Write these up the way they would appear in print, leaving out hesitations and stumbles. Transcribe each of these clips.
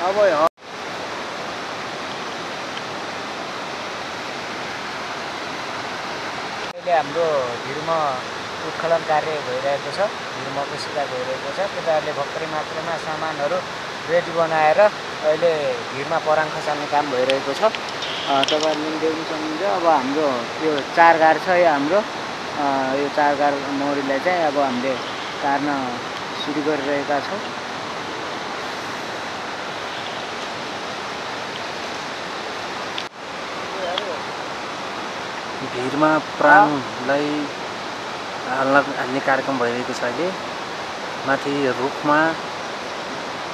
हाँ भाई हाँ हम हिर्म उत्खनन कार्य भइरहेको छ। हिर्मको सिका भइरहेको छ। केटाहरूले भर्खरै मात्रामा सामानहरू रेडी बनाएर अहिले हिर्ममा पराङ खसाल्ने काम भइरहेको छ। तपाईहरुले देख्न सक्नुहुन्छ अब हाम्रो यो चारघार छ। यो हाम्रो यो चारघार मौरीलाई चाहिँ अब हामीले काट्न सुरु गरिरहेका छौँ। भिरमा प्राणलाई हाल्ने कार्यक्रम भइरहेको छ। अहिले माथि रुखमा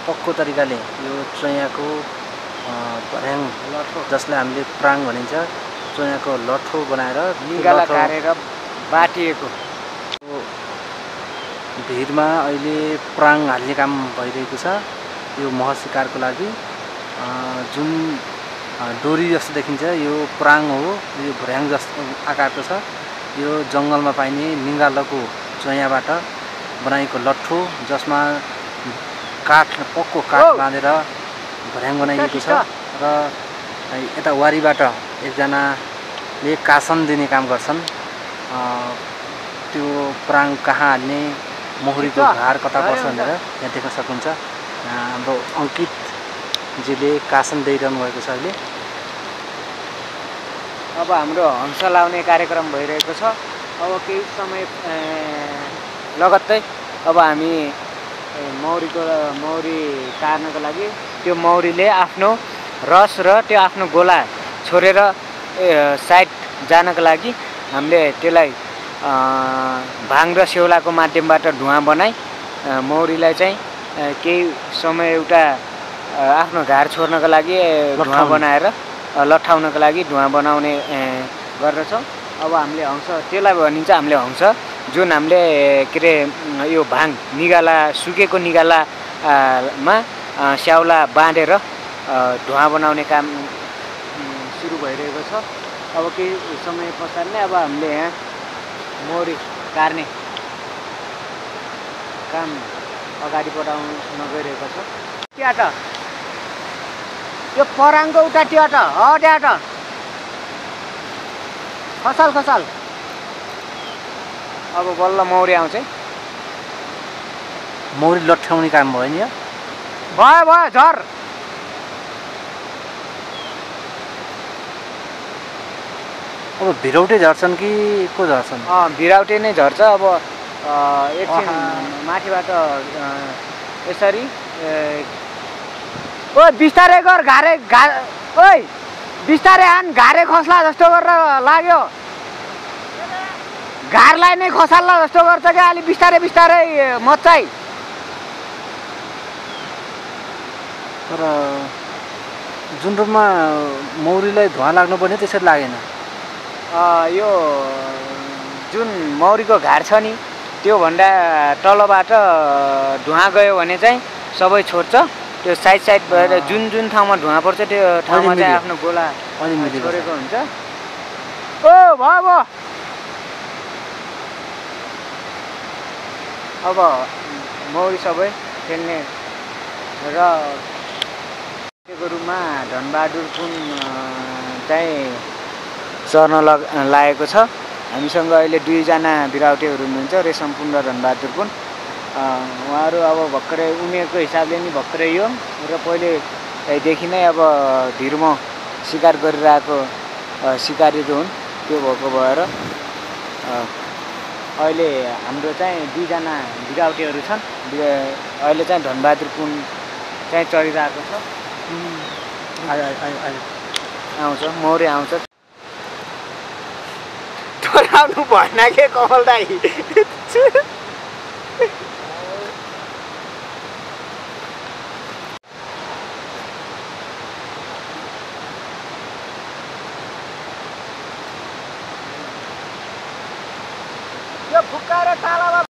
पक्को तरिकाले यो चोयाको पराङ जसलाई हामीले प्राङ भनिन्छ चोयाको लट्ठो बनाएर निगाला काटेर बाटिएको भिरमा अहिले प्राङ हाल्ने काम भइरहेको छ। यो मह शिकारको लागि जुन डोरी जस्तो देखिन्छ यो प्राङ हो। यो भ्र्याङ जस्तो आकारको छ। यो जङ्गलमा पाइने निगालाको चोयाबाट बनाएको लट्ठो जसमा काठ पक्को काठ बाँधेर भ्र्याङ बनाइएको छ र यता वारीबाट एकजनाले कासन दिने काम गर्छन्। त्यो प्राङ कहाँ हाल्ने मोहरीको भार कता पर्छ भनेर यहाँ देख्न सक्नुहुन्छ। हाम्रो अंकित जीले कासन दिइरहनु भएको छ। अहिले अब हाम्रो हंस लाउने कार्यक्रम भइरहेको छ। अब केही समय लगत्तै अब हामी मौरी काट्नको लागि त्यो मौरीले आफ्नो रस र त्यो आफ्नो गोला छोडेर साइड जानको लागि हामीले त्यसलाई भाङ र सेउलाको माध्यमबाट धुवा बनाई मौरीलाई चाहिँ केही समय एउटा आफ्नो घर छोड्नको लागि धुवा बनाएर लट्ठाउनको लागि धुवा बनाउने गर्दछौँ। अब हामीले हंस त्यसलाई भनिन्छ। हामीले हंस जुन हामीले के अरे यो भाङ निगाला सुकेको निगालामा स्याउला बाँधेर धुवा बनाउने काम सुरु भइरहेको छ। अब केही समय पश्चात नै अब हामीले यहाँ मौरी काट्ने काम अगाडि बढाउन गइरहेको छ। क्या त यो पराङको उता ट्याट हो ट्याट खसाल खसाल। अब बल्ल मौरी आउँछ। मौरी लट्ठ्याउने काम भयो नि। भयो भयो झर अब भिराउटे झर्छन् कि को झर्छन्? भिराउटे नै झर्छ। अब एकछिन माथिबाट यसरी ओ बिस्तारै गर घारे घा ओ बिस्तारै आन घारे खस्ला जस्तो गरेर लाग्यो। घारलाई नै खसाल्ला जस्तो गर्छ क्या? अलि बिस्तारै बिस्तारै मचाइ। तर जुन रूपमा मौरीलाई धुवा लाग्नु पर्ने त्यसरी लागेन। यो जुन मौरीको घार छ नि त्योभन्दा तलबाट धुवा गयो भने चाहिँ सबै छोड्छ। त्यो साइड साइड भएर जुन जुन ठाउँमा धुवा पर्छ त्यो ठाउँमा चाहिँ आफ्नो गोला छोडेको हुन्छ। ओ भयो भयो। अब मौरी सबै खेल्ने र त्यसको रूपमा धनबहादुर पुन चाहिँ चर्न लागेको छ। हामीसँग अहिले दुईजना बिराउटेहरू हुनुहुन्छ रेशम पुन र धनबहादुर पुन। उहाँहरू अब भर्खरै उमेरको हिसाबले नि भर्खरै हो र पहिलेदेखि नै अब भिरमा शिकार गरिरहेको सिकारीहरू हुन्। त्यो भएको भएर अहिले हाम्रो चाहिँ दुईजना बिराउटेहरू छन्। अहिले चाहिँ धनबहादुर पुन चाहिँ चरिरहेको छ। आउँछ मौरी आउँछ। नराम्नु भएन के कमल दाई। यो फुक्का र तालामा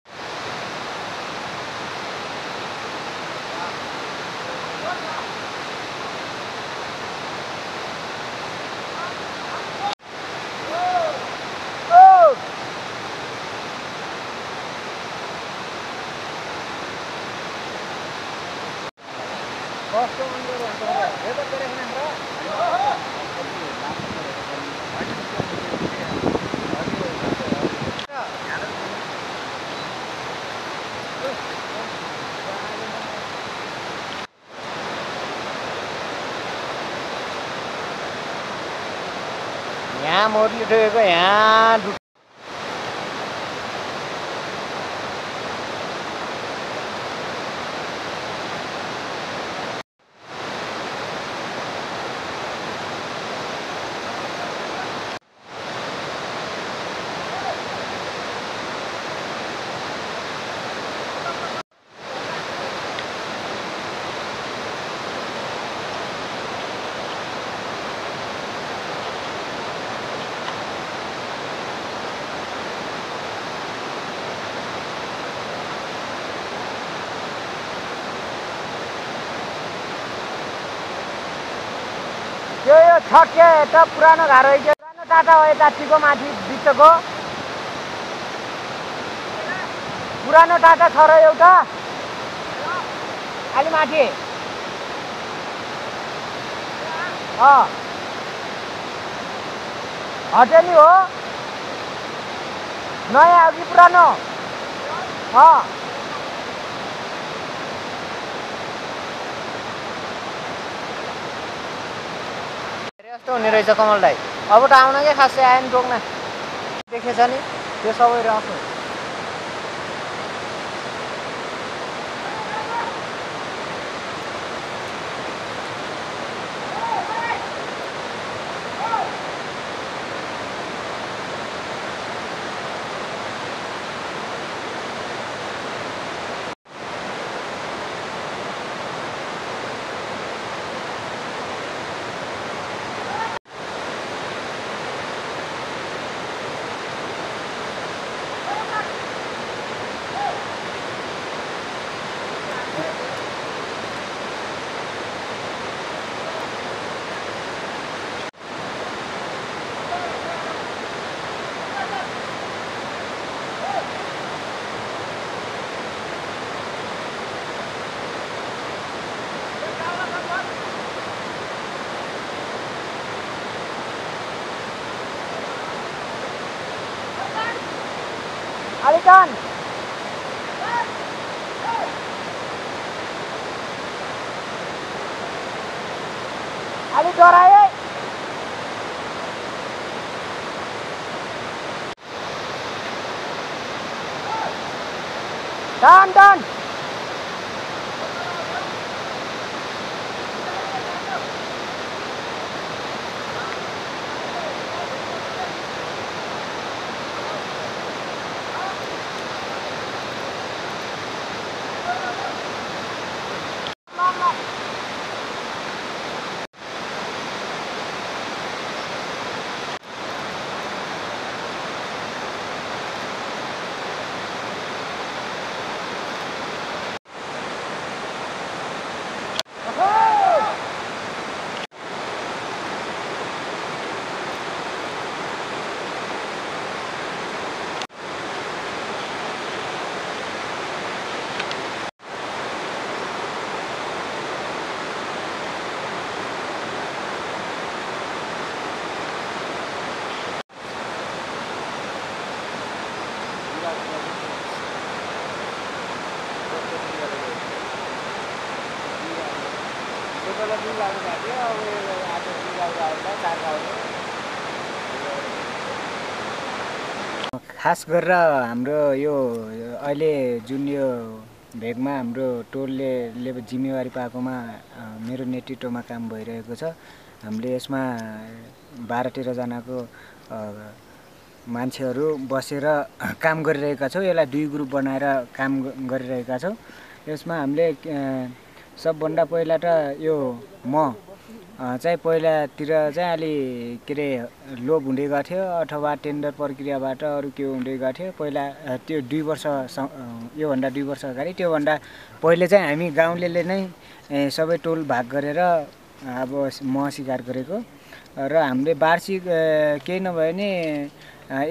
यहाँ मोरली ठेको यहाँ छक्या यता पुरानो घर हो पुरानो टाटा हो यता टीको माथि बिचको पुरानो टाटा छ र एउटा अलि माथि हटेली हो नयाँ अघि पुरानो तो निराज कमल दाई अब टाउन के खास आयन टोकना देखे नहीं सब रख Alikan. Ali dorai. Dan dan. खास गरेर हाम्रो यो अहिले जुन यो भेगमा हाम्रो टोलले जिम्मेवारी पाएकोमा मेरो नेतृत्वमा काम भइरहेको छ। हामीले यसमा 12-13 जनाको मान्छेहरु बसेर काम गरिरहेका छौ। यसलाई दुई ग्रुप बनाएर काम गरिरहेका छौ। यसमा हामीले सबभन्दा पहिला त यो म चाहिँ पहिलातिर चाहिँ अलि के रे लोभ हुँदै गथ्यो अथवा टेन्डर प्रक्रियाबाट अरु के हुँदै गथ्यो। पहिला त्यो 2 वर्ष यो भन्दा 2 वर्ष अगाडि त्यो भन्दा पहिले चाहिँ हामी गाउँलेले नै सबै टोल भाग गरेर अब म स्वीकार गरेको र हामीले वार्षिक के नभए नि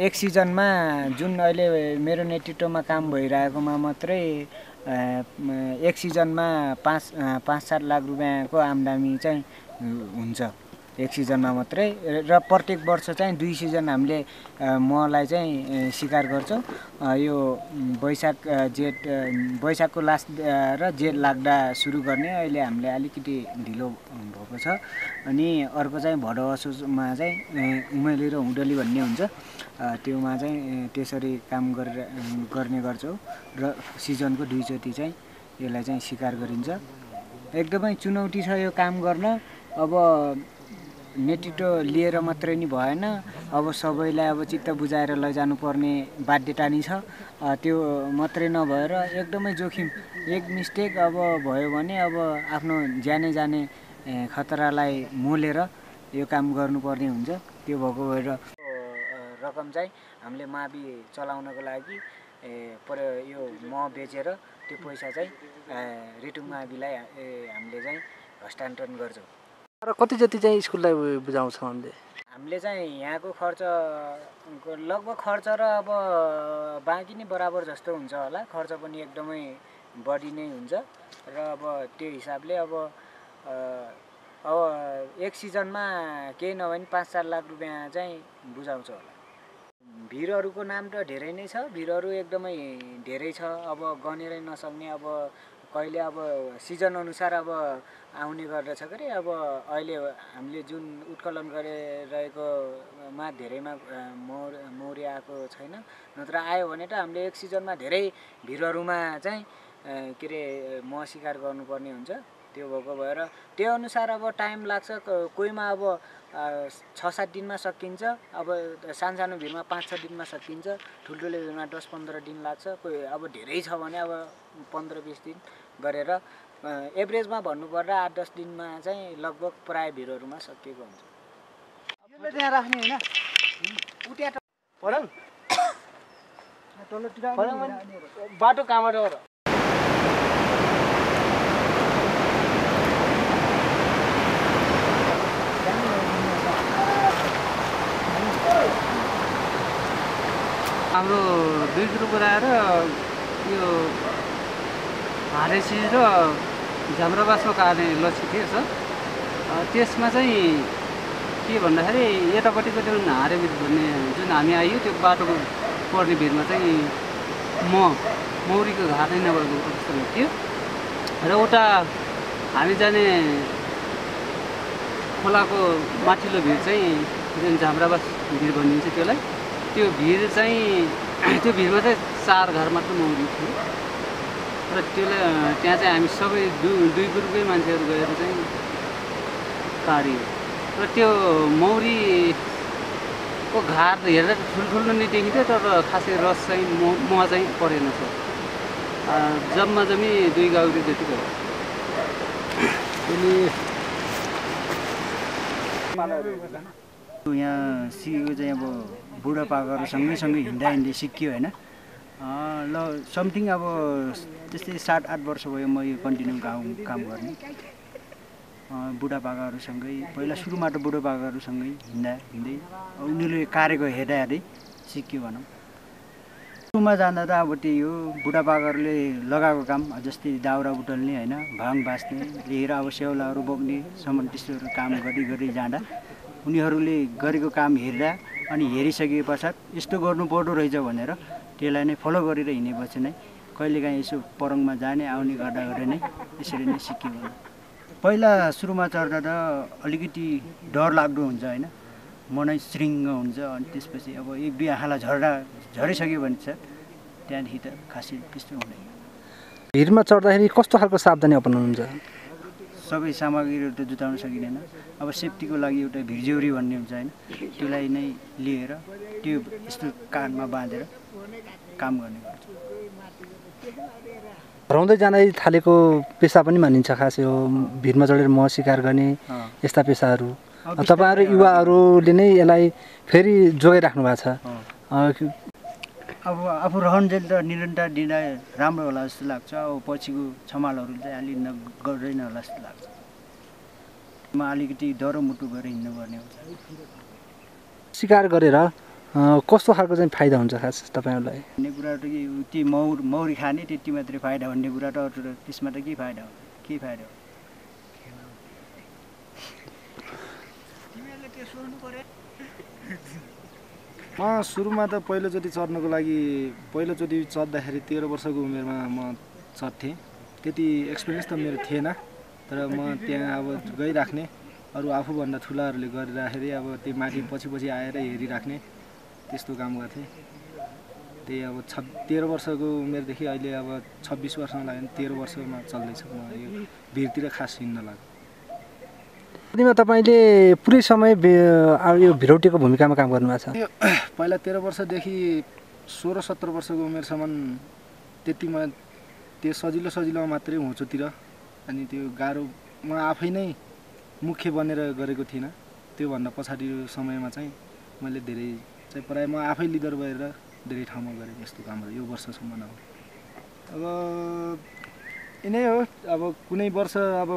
एक सिजनमा जुन अहिले मेरो नेतृत्वमा काम भइरहेकोमा मात्रै एक सिजनमा 5-7 लाख रुपैयाँको आम्दानी चाहिँ हुन्छ एक सिजनमा मात्रै। र प्रत्येक वर्ष चाहिँ 2 सिजन हामीले मलाई चाहिँ स्वीकार गर्छौं। यो बैशाख जेठ बैशाखको लास्ट र जेठ लाग्दा सुरु गर्ने, अहिले हामीले अलिकति ढिलो भएको छ। अनि अर्को चाहिँ भदौ असोजमा चाहिँ उमेली र हुडली भन्ने हुन्छ, त्योमा चाहिँ त्यसरी काम गर्ने गर्छौं र सिजनको दुईचोटी चाहिँ यसलाई चाहिँ स्वीकार गरिन्छ। एकदमै चुनौती छ यो काम गर्न। अब नेतृत्व लिएर मात्रै नि भएन, अब सबैलाई अब चित्त बुझाएर लैजानु पर्ने बाध्यता नि छ। त्यो मात्रै नभएर एकदमै जोखिम, एक मिस्टेक अब भयो भने अब आफ्नो जाने जाने खतरालाई मोलेर यो काम गर्नुपर्ने हुन्छ। त्यो भएको भएर रकम चाहिँ हामीले माबी चलाउनको लागि यो म बेचेर त्यो पैसा चाहिँ रिटुङ माबीलाई हामीले चाहिँ हस्तान्तरण गर्छौं। र कति जति चाहिँ स्कुललाई बुझाउँछ हामीले चाहिँ यहाँको खर्चको लगभग खर्च र अब बाँकी नै बराबर जस्तो हुन्छ होला। खर्च पनि एकदमै बढी नै हुन्छ र अब त्यो हिसाबले अब एक सिजनमा केही नभए पनि 5-7 लाख रुपैयाँ चाहिँ बुझाउँछ होला। भिरहरुको नाम त धेरै नै छ, भिरहरु एकदमै धेरै छ, अब गनेरै नसक्ने। अब कहिले अब सिजन अनुसार अब आउने गर्दछ गरे। अब अहिले हामीले जुन उत्कलन गरिरहेकोमा धेरैमा मौर्य आएको छैन, नत्र आयो भने त हामीले एक सिजनमा धेरै भिरहरुमा चाहिँ के रे म स्वीकार गर्नुपर्ने हुन्छ। त्यो भएको भएर त्यो अनुसार अब टाइम लाग्छ। कोहीमा अब 6-7 दिनमा सकिन्छ, अब सानसानो भिरमा 5-6 दिनमा सकिन्छ, ठुल्ठुलो भिरमा 10-15 दिन लाग्छ। कोही अब धेरै छ भने अब 15-20 दिन गरेर एभरेजमा भन्नुपर्दा 8-10 दिनमा चाहिँ लगभग प्राय भिरहरुमा सकिएको हुन्छ। यसलाई त्यहाँ राख्ने हैन उट्या परङ बाटो कामबाट हाम्रो 2 ग्रुप बनाएर यो हारेसी र झमराबासको काने लक्ष्य थिएछ। त्यसमा चाहिँ के भन्दाखेरि यतापट्टिको जुन हारेबित भन्ने जुन हामी आयो त्यो बाटोको पर्ने भिरमा चाहिँ मौरीको घाटै नभएको अवस्था थियो र उता हामी जाने खोलाको माथिल्लो भिर चाहिँ जुन झमराबास भिर भनिन्छ त्यसलाई, त्यो भिरमा चाहिँ 4 घर मात्र मौरी थियो र त्यहाँ चाहिँ हामी सबै दुई ग्रुपकै मान्छेहरू गएर चाहिँ काट्यौँ र त्यो मौरीको घाट हेर्दा ठुल्ठुलो नै देखिन्थ्यो तर खासै रस चाहिँ म चाहिँ परेन छ। जम्मा जम्मी 2 गाउँको जति भयो। यहाँ सिकेको चाहिँ अब बुढापाकाहरू सँगै हिँड्दा सिक्यो हैन। ल समथिङ अब त्यस्तै 7-8 वर्ष भयो म यो कन्टिन्यू काम गर्ने। बुढापाकाहरूसँगै पहिला सुरुमा त बुढापाकाहरूसँगै हिँड्दै उनीहरूले कारेको हेर्दै सिक्यो भनौँ। सुरुमा जाँदा त अब त्यही हो बुढापाकाहरूले लगाएको काम, जस्तै दाउरा उटल्ने हैन, भाङ बास्ने, लिएर अब सेउलाहरू बोक्ने सामान त्यस्तोहरू काम गरी जाँदा उनीहरूले गरेको काम हेर्दा अनि हेरिसके पश्चात यस्तो गर्नुपर्दो रहेछ भनेर त्यसलाई नै फलो गरेर हिँडेपछि नै कहिलेकाहीँ यसो परङमा जाने आउने गर्दा नै यसरी नै सिक्यो। पहिला सुरुमा चढ्दा त अलिकति डर लाग्दो हुन्छ हैन, मनै श्रिङ्ग हुन्छ। अनि त्यसपछि अब 1-2 आँखालाई झरिसक्यो भने चाहिँ त्यहाँदेखि त खासै त्यस्तो हुँदैन। भिरमा चढ्दाखेरि कस्तो खालको सावधानी अपनाउनुहुन्छ? सबै सामग्रीहरू त जुटाउन सकिँदैन, अब सेफ्टीको लागि एउटा भिरजौरी भन्ने हुन्छ हैन, त्यसलाई नै लिएर ट्युब यस्तो कानमा बाँधेर काम गर्ने गर्छ। हराउँदै जान थालेको पेसा पनि मानिन्छ खासै हो, भिडमा चढेर मह शिकार गर्ने यस्ता पेसाहरू। तपाईहरु युवाहरुले नै यसलाई फेरि जोगाइराख्नु भएको छ। अब आफू रहन्जेल त निरन्तर दिन राम्रो होला जस्तो लाग्छ। अब पछिको छमालहरु चाहिँ अलि नगर्दैन होला जस्तो लाग्छ। म अलिकति डरो मुटु गरेर हिँड्नु पर्ने हुन्छ। शिकार गरेर कस्तो खालको चाहिँ फाइदा हुन्छ खास तपाईहरुलाई? भन्ने कुरा त के उति मौरी खाने त्यति मात्र फाइदा भन्ने कुरा त अरू त्यसमा त के फाइदा हो? के फाइदा हो? तिमीले के सोच्नु पर्यो? म सुरुमा त पहिलोचोटि चढ्नको लागि पहिलोचोटि चढ्दाखेरि 13 वर्षको उमेरमा म चढ्थे। त्यति एक्सपिरियन्स त मेरो थिएन, तर म त्यहाँ अब गइराख्ने, अरू आफूभन्दा ठुलाहरूले गरिराखेर अब त्यो माथि पछि पछि आएर हेरिराख्ने त्यस्तो काम गर्थे। त्यही अब 13 वर्षको उमेरदेखि अहिले अब 26 वर्षमा लाग्यो, 13 वर्षमा चल्दैछ। म यो भिरतिर खास हिँड्न लाग्यो। यदिमा तपाईले पुरै समय यो भिरौटेको भूमिकामा काम गर्नुभएको छ। पहिला 13 वर्षदेखि 16-17 वर्षको उमेरसम्म त्यतिमा त्यो सजिलो मात्रै होचोतिर, अनि त्यो गाह्रो म आफै नै मुख्य बनेर गरेको थिएन। त्योभन्दा पछाडि समयमा चाहिँ मैले धेरै चाहिँ प्राय म आफै लिडर भएर धेरै ठाउँमा गरेको यस्तो कामहरु यो वर्षसम्म हो। अब यिनै हो, अब कुनै वर्ष अब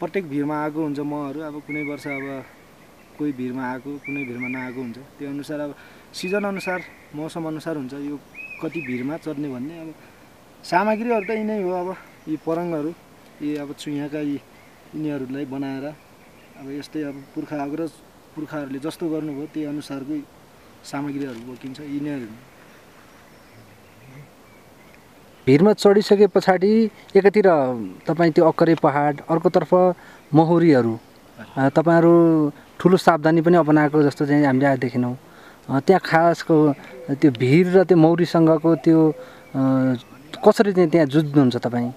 प्रत्येक भिरमा आएको हुन्छ महहरु। अब कुनै वर्ष अब कोही भिरमा आएको, कुनै भिरमा नआएको हुन्छ। त्यो अनुसार अब सिजन अनुसार मौसम अनुसार हुन्छ यो कति भिरमा चढ्ने भन्ने। अब सामग्रीहरु त यिनै हो। अब यी परङहरु यी अब चुइयाका यिनीहरुलाई बनाएर अब यस्तै अब पुर्खाहरूले जस्तो गर्नुभयो त्यही अनुसारको सामग्रीहरु बोकिन्छ। यिनीहरु भिरमा चढिसके पछाडि एकातिर तपाई त्यो अक्करे पहाड, अर्कोतर्फ महुरीहरू, तपाईहरु ठूलो सावधानी पनि अपनाएको जस्तो चाहिँ हामीले आज देखेनौ। त्यहाँ खासको त्यो भिर र त्यो महुरीसँगको त्यो कसरी चाहिँ त्यहाँ जुझ्नुहुन्छ तपाई?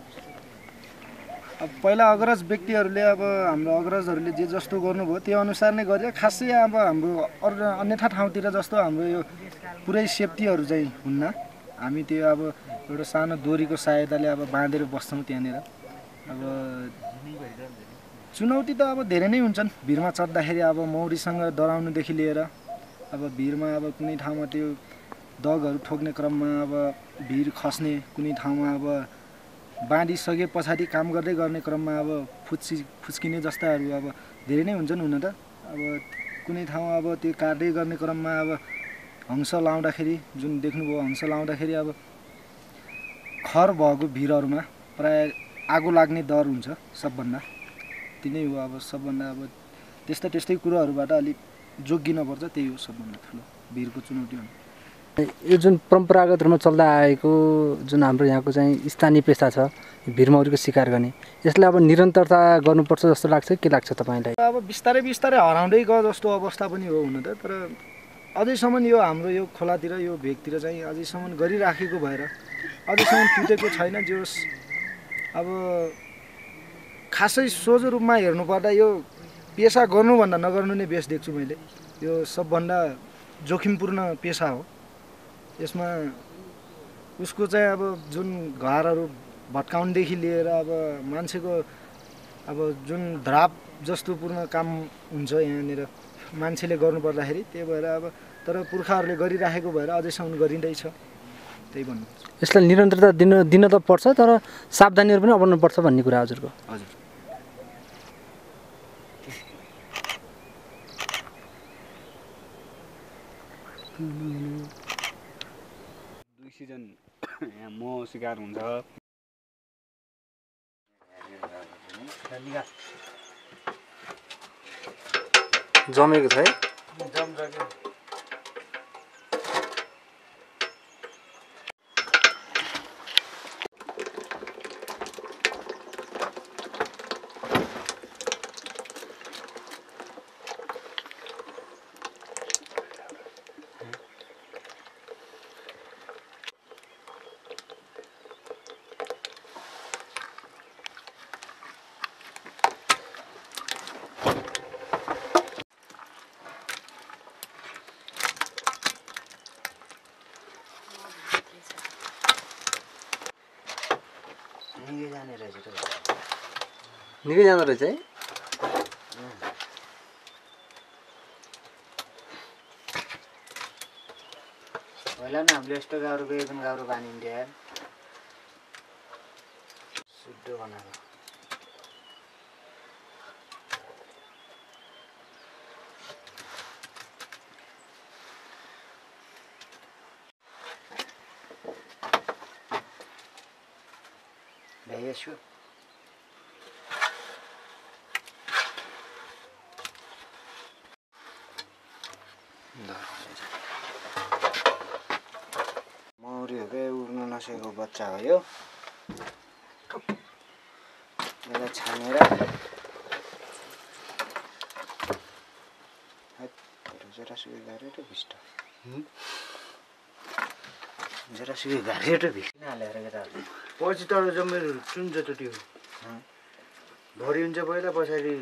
अब पहिला अग्रज व्यक्तिहरुले अब हाम्रो अग्रजहरुले जे जस्तो गर्नुभयो त्यो अनुसार नै गरे। खासै अब हाम्रो अन्यथा ठाउँतिर जस्तो हाम्रो यो पुरै सेफ्टीहरु चाहिँ हुन्न। हामी त्यो अब एउटा सानो दोरीको सहायताले अब बाँधेर बस्छौं त्यहाँनेर। अब चुनौती त अब धेरै नै हुन्छन् भिरमा चढ्दाखेरि। अब मौरीसँग डराउनुदेखि लिएर अब भिरमा अब कुनै ठाउँमा त्यो दगहरू ठोक्ने क्रममा अब भिर खस्ने, कुनै ठाउँमा अब बाँधिसके पछाडि काम गर्दै गर्ने क्रममा अब फुच्किने जस्ताहरू अब धेरै नै हुन्छन् हुन त। अब कुनै ठाउँ अब त्यो काट्दै गर्ने क्रममा अब हंस लाउँदाखेरि जुन देख्नुभयो, हंस लाउँदाखेरि अब खर भएको भिरहरुमा प्राय आगो लाग्ने डर हुन्छ सबभन्दा। तिनै हो अब सबभन्दा अब त्यस्तै कुराहरुबाट अलि जोगिन पर्छ। त्यही हो सबभन्दा ठूलो भिरको चुनौती हो। यो जुन परम्परागत रूपमा चल्दै आएको जुन हाम्रो यहाँको चाहिँ स्थानीय पेसा छ भिरमौरीको शिकार गर्ने, यसलाई अब निरन्तरता गर्नुपर्छ जस्तो लाग्छ। के लाग्छ तपाईलाई? अब बिस्तारै हराउँदै गयो जस्तो अवस्था पनि हो हुन त, तर अझैसम्म यो हाम्रो यो खोलातिर यो भेगतिर चाहिँ अझैसम्म गरिराखेको भएर अझैसम्म टुटेको छैन। जो अब खासै सोझो रूपमा हेर्नुपर्दा यो पेसा गर्नुभन्दा नगर्नु नै बेस देख्छु मैले। यो सबभन्दा जोखिमपूर्ण पेसा हो। यसमा उसको चाहिँ अब जुन घरहरु भत्काउनदेखि लिएर अब मान्छेको अब जुन ड्राप जस्तो पूर्ण काम हुन्छ यहाँनेर मान्छेले गर्नुपर्दाखेरि। त्यही भएर अब तर पुर्खाहरूले गरिराखेको भएर अझैसम्म गरिँदैछ। त्यही भन्नु यसलाई निरन्तरता दिन त पर्छ, तर सावधानीहरु पनि अपनाउनु पर्छ भन्ने कुरा हजुरको? हजुर। दुई सिजन यहाँ मह शिकार हुन्छ। जमेको छ है, निगे जाने रहे चाहिए। वाला ना हम लेस्टर गारू पे बन गारू पानी इंडिया है। सुड्डो बना लो। भैया शु को बच्चा भयो यसलाई छानेर जरा सुई गारे तो भिस्न हालेर के त पछि तल जम्मै चुन्छ त त्यो भरि हुन्छ पहिला पछाडी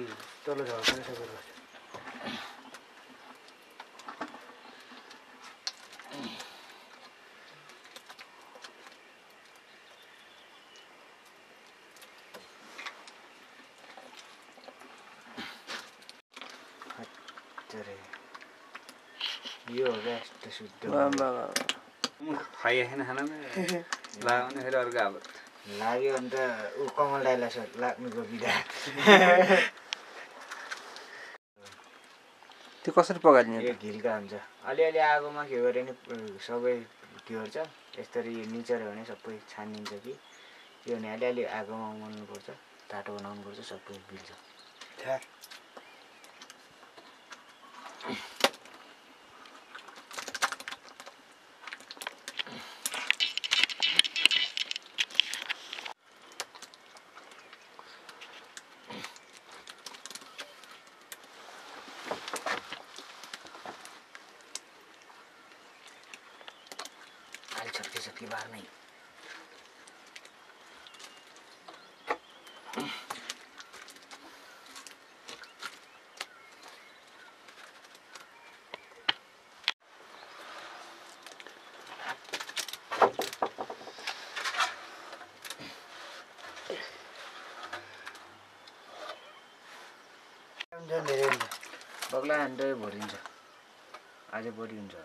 तल झर्छ सबै खाइ हैन हैन लाउने फेरि अर्को आबत लाग्यो अनि त उ कमल दाइलाई सर लाग्नुको बिदा त्यो कसरी पकाइदिने त घिल्का हुन्छ अलिअलि आगोमा के गरे नि सबै के गर्छ यसरी निचेर भने सबै छानिन्छ कि त्यो भने अलिअलि आगोमा उमाल्नु पर्छ तातो बनाउनु पर्छ सबै बिल्छ ठ्याक बगला अंडे भरिन्छ आज बढी हुन्छ